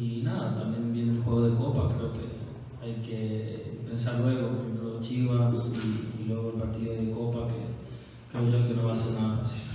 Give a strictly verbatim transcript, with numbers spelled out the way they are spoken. Y nada, también viene el juego de Copa, creo que hay que pensar luego, primero Chivas y, y luego el partido de Copa, que creo yo que no va a ser nada fácil.